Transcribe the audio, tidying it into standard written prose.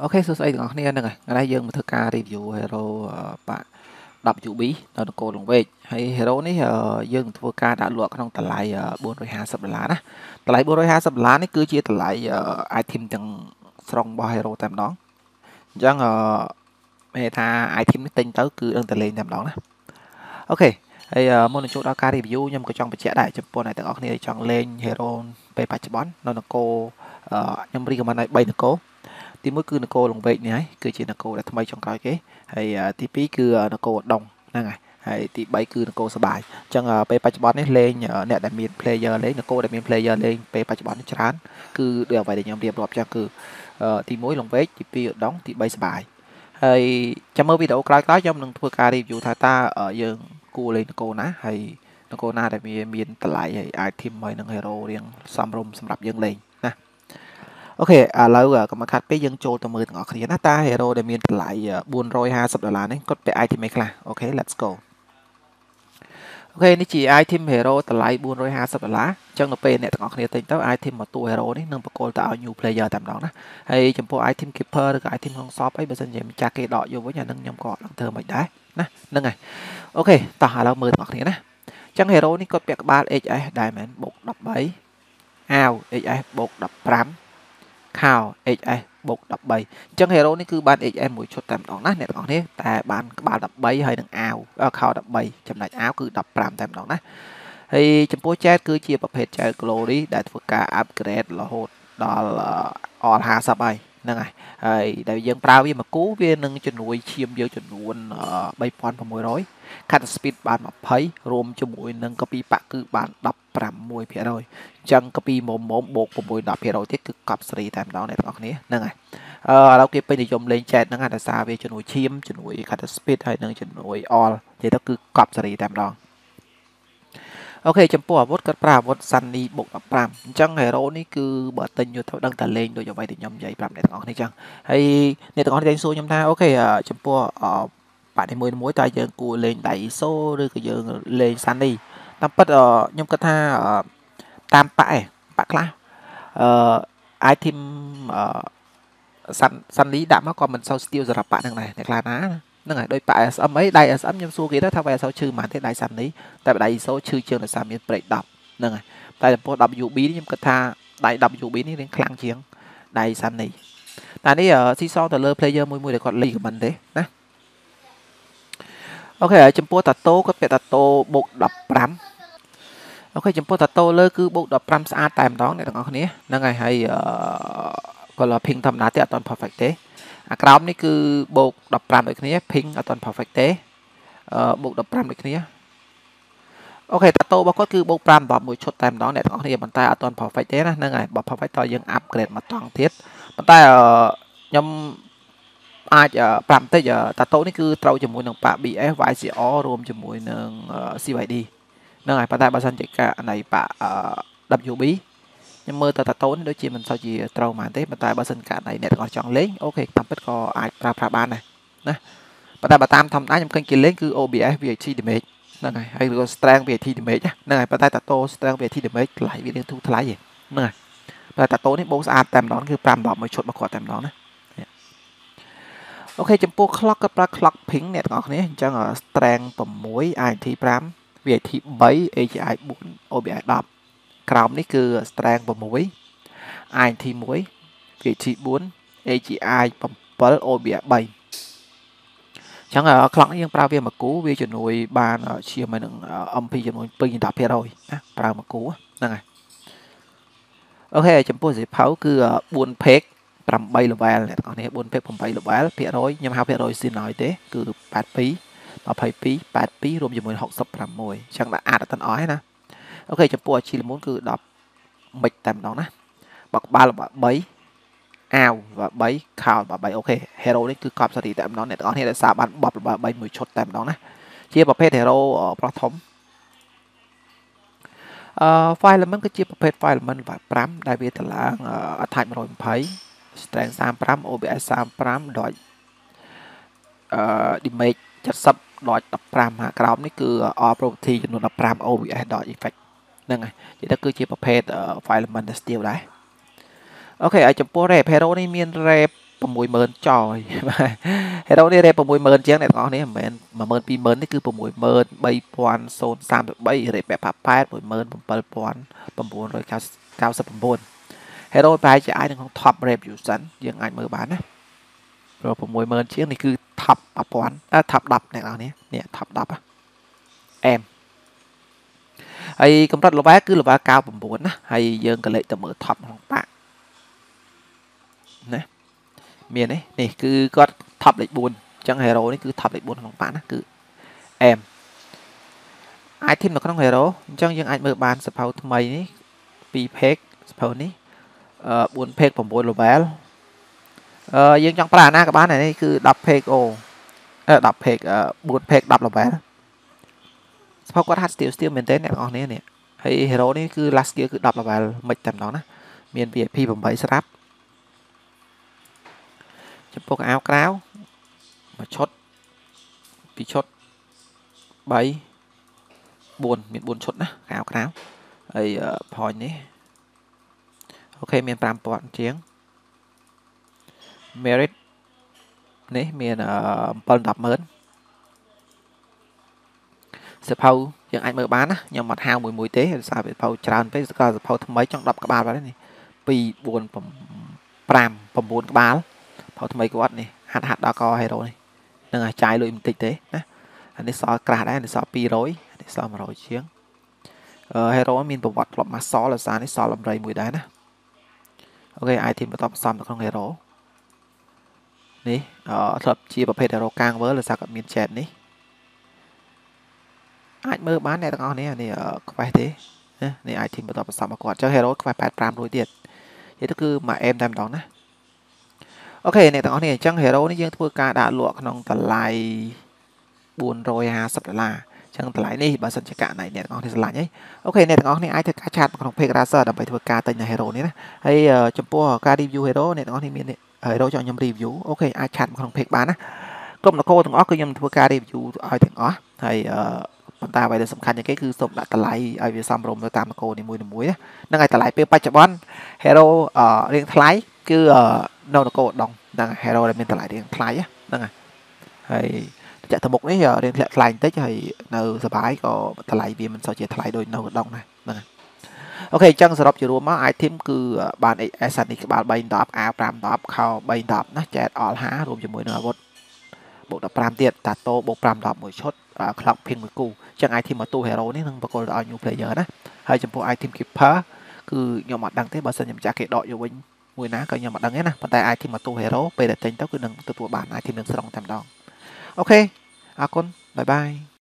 Ok, số xây của anh này ở đây dương một thực ca review hero bạn đọc chủ bí nó được cô đồng về hay hero này dương thua ca đã luộc trong tờ lại 420 đô la đó tờ lại 420 đô la này cứ chia tờ lại item từng strong boy hero tam đó chẳng meta item tinh tới cứ đơn tờ lên tam đó nè. Ok hay môn chỗ đó ca review nhưng có trong bật trẻ đại chụp bộ này tờ này chọn lên hero về bạch bón nó được cô nhưng recommend này bay được cô tí mới cứ cô lồng bệnh này cứ chỉ là cô đã thay trong cái kế hay tí phí cứ là cô đồng năng này hay tí bảy cứ là cô sờ bài chẳng Paypal này lên nè đại miền player lấy là cô đại miền player lên Paypal này chán cứ đều vậy để nhầm điệp lọp cho cứ tí mối lồng vết tí phí đóng tí bay sờ bài hay chăm mơ video cái trong đừng thua ca review thay ta ở dương cô lên cô ná hay cô na đại miền lại hay ai thêm mấy năng hero riêng samrom sầm rập dương lên. Ok, lâu có mà khách bây dân trôi tầm mười ngọt khiến ta hero để miền lại buồn rồi 20 đô la này có phải item make là ok let's go. Ok này chỉ item hero tầm lại buồn rồi 20 đô la trong nó pay này ngọt khiến tính tới item mà tu hero đấy nâng bậc cô tạo new player tạm đó nè hay chấm po item keeper được item không shop ấy bây giờ mình tra kê đọ vô với nhà nâng nhom cọ nâng thơ mày đấy nè nâng này. Ok tao hà lâu 10 ngọt khiến nè chẳng hero này có phải 3 diamond bột 17 ao bột 15 khao HF bột 17 chân hero này cứ ban HF mũi chốt tạm đó nè đó thế ta ban 3 13 hay đừng ao khao 17 chấm lại áo cứ 15 tạm đó nè thì chấm phố chat cứ chia bập hết chơi glory để thuộc cả upgrade là hột đó là all 20 nè này đại dương prao với mà cú viên nâng cho nuôi chiêm vô cho luôn bay phone 600 cut speed ban 20 rôm cho mũi nâng copy bạc cứ ban 15% rồi chân copy mồm bột của mũi 10% rồi tiết cứ cặp sri tam đó này các này nâng này lâu kia bên thì dùng lên chat nâng là xa về cho nuôi chiêm cho nuôi cut speed hay nâng cho nuôi all thì nó cứ cặp sri tam đó. Ok chấm po vót cất pra vót sunny bột 15 chẳng hero này cứ bật tên vô thâu đăng tờ lên rồi vậy thì nhom dậy 5 này ngọn này chẳng hay này ngọn đánh số nhom ta. Ok chấm po bạn thì 10 mối tay dương cua lên đẩy số rồi cái dương lên sunny tam bất nhom cất tha tam bại bạc lá ai thêm sunny đã mắc còn mình sau steal rồi bạn thằng này là ná nó ngày đôi tại âm ấy đây âm nhâm xua kia đó thao về sau chư mà thế đại sản lý tại đại số chư chương là sao miền Bắc đọc nè ngày tại phố đọc dụ bí nhưng tha đại đọc dụ bí đến khang chiến đại sản lý tại đây ở si so tờ player mùi để còn lì của mình đấy nè. Ok ở chấm phố tato có phải tato bộ đọc rắm. Ok chấm phố tato lơ cứ bộ đọc rắm xa tạm đó này thằng con này nè ngày hay gọi là ping thầm đá tẹt toàn perfect thế Chrome này cứ bộ 15 được này ping ở toàn perfect thế bộ 15 được này. Ok tato bao có cứ bộ 5 bọt một chốt tam đó này có thể bàn tay ở toàn perfect thế nè ngày bọt perfect to dương upgrade mà toàn thiết bàn tay ở nhóm ai giờ 5 tới giờ tato này cứ trâu cho mũi đường bạ bị FYCO rôm cho mũi đường CYD nè ngày bàn tay ba sân chạy cả này bạ WB nhưng mơ ta tốn đối chi mình sao chỉ trâu mà thế mà ta ba sinh cả này nè còn chọn lấy. Ok tạm bất có ai pra ban này nè bà ta bà tam thầm đá nhầm kênh kia lấy cứ OBS về chi để mệt nè này hay là strang về thi để mệt nhá nè này bà ta tato strang về thi để mệt lại về liên thu thái gì nè này bà ta tốn hết bốn sao tam đón cứ pram đỏ mới chốt mà khỏi tam đón này. Ok chấm po clock các pra clock ping nè ngọc này chẳng ở strang tầm muối ai thi pram về thi 7 AI 4 OBS 10 Chrome này cứ strang và muối ai thì muối vị trí 4 AGI bấm OBS 7 chẳng là clock này nhưng pra về mà cú về chuyển nuôi ban chia mà đừng âm phi chuyển nuôi pin đạp hết rồi pra mà cú nè này. Ok chấm po dễ pháo cứ 4 peg 8 level này còn này 4 peg 8 level phe rồi nhưng hao phe rồi xin nói thế cứ 8 phí rồi chuyển nuôi 66 chẳng là đã tận ói nè. Ok chấm po chỉ là muốn cứ đọc mịch tạm đó nè bậc 3 là bấy ao và bấy khao và bấy. Ok hero đấy cứ cọp sao thì tạm đó này có thể là sao bạn bọc và bấy 10 chốt tạm đó nè chia bọc hết hero ở prothom file là mình cứ chia bọc hết file mình và pram đại việt là thay rồi thấy strength sam pram obs sam pram đòi damage chất sập đòi tập pram hạ cao này cứ all property cho nó là pram obs đòi effect nè này chỉ ta cứ chia bậc phê file mình là steal đấy. Ok ở chấm po rep hero này miền rep 60000 ចោយ ហើយ ai công tác lò vá cứ lò vá cao bẩm bốn hay dương cái lệ tầm ở thấp không bạn nè miền đấy nè cứ có thấp lệ buồn chẳng hề rồi đấy cứ thấp lệ buồn không bạn cứ em ai thêm nó không hề rồi chẳng dương ai mở bàn sập hậu thằng mày đấy pi pek sập hậu đấy buồn pek bẩm bốn lò vá dương trong plan á các bạn này đấy cứ đập pek ô đập pek buồn pek đập lò vá họ có hát still maintain này on này hay hero này cứ last kia cứ đập là vào mệt tầm đó nè miền VIP bấm bảy strap chụp bộ áo cáo mà chốt bị chốt bảy buồn miền buồn chốt nè áo cáo ấy point này ok miền tam bọn tiếng merit này miền bận đập mến sập hầu chẳng ai mở bán á nhưng mặt hao mùi tế là sao bị phao tràn với cả sập hầu thằng mấy trong đập các bạn vào đấy này vì buồn phẩm buồn các bạn phao thằng mấy của anh này hạt hạt đã co hay rồi này đừng là trái lụi tịch thế nè anh đi xóa cả đấy anh đi xóa pi rối để xóa mà rồi chiếng hay rồi mình bột lọt mà xóa là sao đấy xóa làm rầy mùi đấy nè ok ai thì mà tao xong được không hay rồi này thập chia vào phe để rồi càng với là sao còn miền chẹt này ai mơ bán này con này này có phải thế này ai thì một tập sáu mà còn cho hero có phải 800 đối tiền thế tức cứ mà em làm đó nè ok này con này chẳng hero này riêng thua ca đã lụa nòng tờ lại buồn rồi hà sập là chẳng tờ lại đi bà sân chạy cả này nè con thì lại nhé ok này con này ai thì cá chặt còn phải ra giờ đập phải thua ca tên là hero này hay chụp pua ca review hero này con thì mình hero cho nhầm review ok ai chặt còn phải bán á cơm là cô thằng ó cứ nhầm thua ca review ai thằng ó thầy bọn ta vậy là sầm khăn những cái cứ sụp đã tải ai về xong rồi mới tạm cô này mùi nó muối năng ngày tải pe bạch bón hero riêng thái cứ nâu nó cô đồng năng hero là mình tải riêng thái á năng à hay chạy thằng mục đấy riêng thái tới trời nâu sờ bái có tải vì mình sao chạy tải đôi nâu đồng này năng ok chăng sờ đọc chữ luôn má ai thêm cứ bạn ấy sẵn thì các bạn bay đáp áo pram đáp khao bay đáp nó chạy all há rồi cho mùi nó bột bột đáp pram tiệt tạt tô bột pram đáp mùi chốt clock pin một cú chẳng ai thêm mà tu hero này thằng bà cô đòi nhiều player đó hay chấm ai thêm keeper cứ nhỏ mặt đăng thế bà sân nhầm trả kệ đội vô bên mùi ná coi nhỏ mặt đăng hết nè và tại ai thêm mà tu hero về để tính tao cứ đừng tự tụi bạn ai thêm đừng sờ đong tạm đong ok con bye bye.